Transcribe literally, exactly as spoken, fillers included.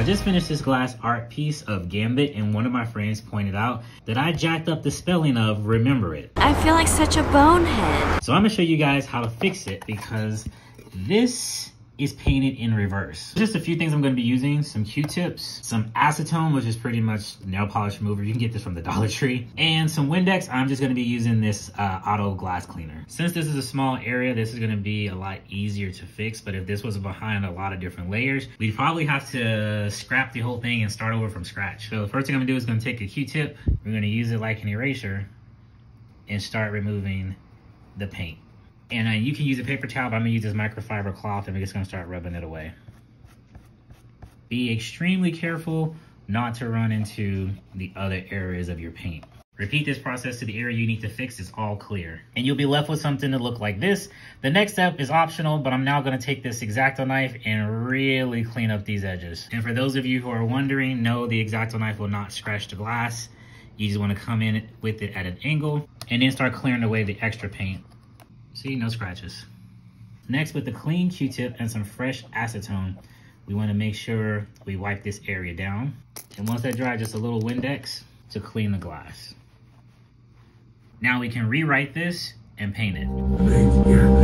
I just finished this glass art piece of Gambit, and one of my friends pointed out that I jacked up the spelling of Remember It. I feel like such a bonehead. So I'm gonna show you guys how to fix it, because this is painted in reverse. Just a few things I'm gonna be using: some Q-tips, some acetone, which is pretty much nail polish remover. You can get this from the Dollar Tree. And some Windex. I'm just gonna be using this uh, auto glass cleaner. Since this is a small area, this is gonna be a lot easier to fix, but if this was behind a lot of different layers, we'd probably have to scrap the whole thing and start over from scratch. So the first thing I'm gonna do is gonna take a Q-tip. We're gonna use it like an eraser and start removing the paint. And uh, you can use a paper towel, but I'm gonna use this microfiber cloth, and we're just gonna start rubbing it away. Be extremely careful not to run into the other areas of your paint. Repeat this process to the area you need to fix is all clear. And you'll be left with something to look like this. The next step is optional, but I'm now gonna take this X-Acto knife and really clean up these edges. And for those of you who are wondering, no, the X-Acto knife will not scratch the glass. You just wanna come in with it at an angle and then start clearing away the extra paint. See, no scratches. Next, with the clean Q-tip and some fresh acetone, we want to make sure we wipe this area down. And once that dries, just a little Windex to clean the glass. Now we can rewrite this and paint it.